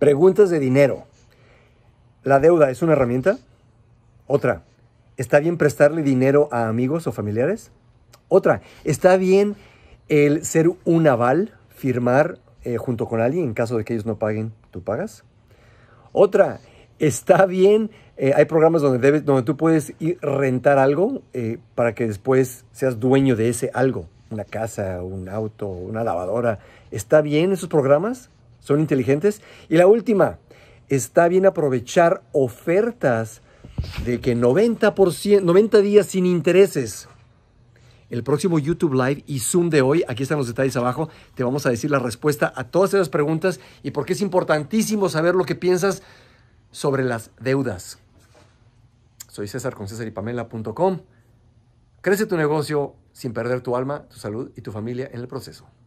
Preguntas de dinero. ¿La deuda es una herramienta? Otra, ¿está bien prestarle dinero a amigos o familiares? Otra, ¿está bien el ser un aval, firmar junto con alguien en caso de que ellos no paguen, tú pagas? Otra, ¿está bien? Hay programas donde tú puedes ir rentar algo para que después seas dueño de ese algo. Una casa, un auto, una lavadora. ¿Está bien esos programas? ¿Son inteligentes? Y la última, ¿está bien aprovechar ofertas de que 90 días sin intereses? El próximo YouTube Live y Zoom de hoy, aquí están los detalles abajo, te vamos a decir la respuesta a todas esas preguntas y por qué es importantísimo saber lo que piensas sobre las deudas. Soy César con César y Pamela.com. Crece tu negocio sin perder tu alma, tu salud y tu familia en el proceso.